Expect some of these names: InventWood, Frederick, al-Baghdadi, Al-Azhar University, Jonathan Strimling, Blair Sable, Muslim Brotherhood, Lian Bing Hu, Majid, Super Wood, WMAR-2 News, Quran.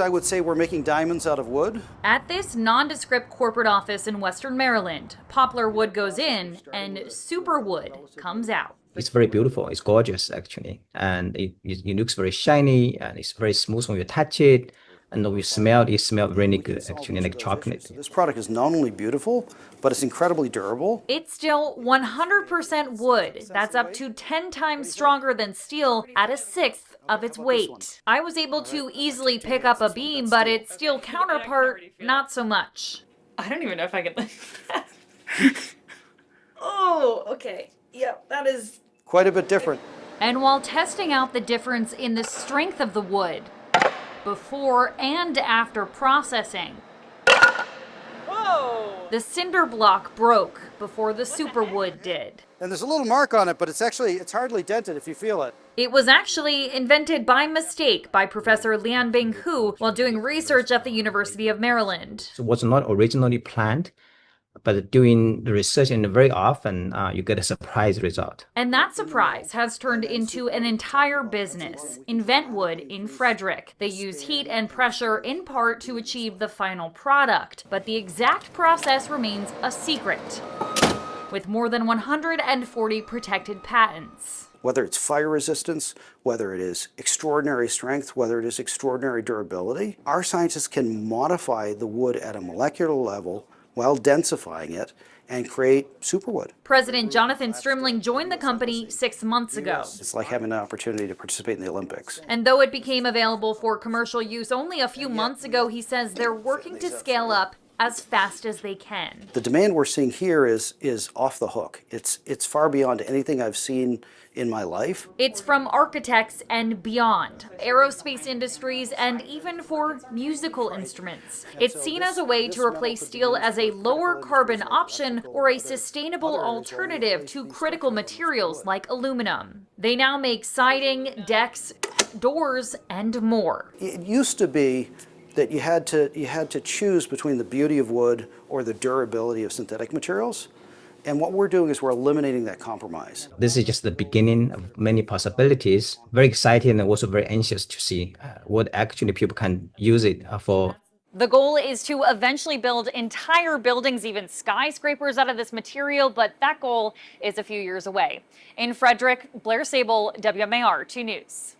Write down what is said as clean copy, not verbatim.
I would say we're making diamonds out of wood. At this nondescript corporate office in Western Maryland, poplar wood goes in and superwood comes out. It's very beautiful. It's gorgeous, actually. And it looks very shiny and it's very smooth when you touch it. And when you smell it, it smells really good, actually, like chocolate. This product is not only beautiful, but it's incredibly durable. It's still 100% wood. That's up to 10 times stronger than steel at a sixth of its weight. I was able to easily pick up a beam, but its steel counterpart, not so much. I don't even know if I can lift that. Oh, okay. Yeah, that is... quite a bit different. And while testing out the difference in the strength of the wood, before and after processing, whoa, the cinder block broke before the superwood did. And there's a little mark on it, but it's hardly dented if you feel it. It was actually invented by mistake by Professor Lian Bing Hu while doing research at the University of Maryland. It was not originally planned, but doing the research, and very often you get a surprise result. And that surprise has turned into an entire business, InventWood in Frederick. They use heat and pressure in part to achieve the final product, but the exact process remains a secret, with more than 140 protected patents. Whether it's fire resistance, whether it is extraordinary strength, whether it is extraordinary durability, our scientists can modify the wood at a molecular level while densifying it and create superwood. President Jonathan Strimling joined the company 6 months ago. It's like having an opportunity to participate in the Olympics. And though it became available for commercial use only a few months ago, he says they're working to scale up as fast as they can. The demand we're seeing here is off the hook. It's far beyond anything I've seen in my life. It's from architects and beyond, aerospace industries, and even for musical instruments. It's seen as a way to replace steel as a lower carbon option or a sustainable alternative to critical materials like aluminum. They now make siding, decks, doors, and more. It used to be that you had to choose between the beauty of wood or the durability of synthetic materials. And what we're doing is we're eliminating that compromise. This is just the beginning of many possibilities. Very exciting, and also very anxious to see what actually people can use it for. The goal is to eventually build entire buildings, even skyscrapers, out of this material, but that goal is a few years away. In Frederick, Blair Sable, WMAR-2 News.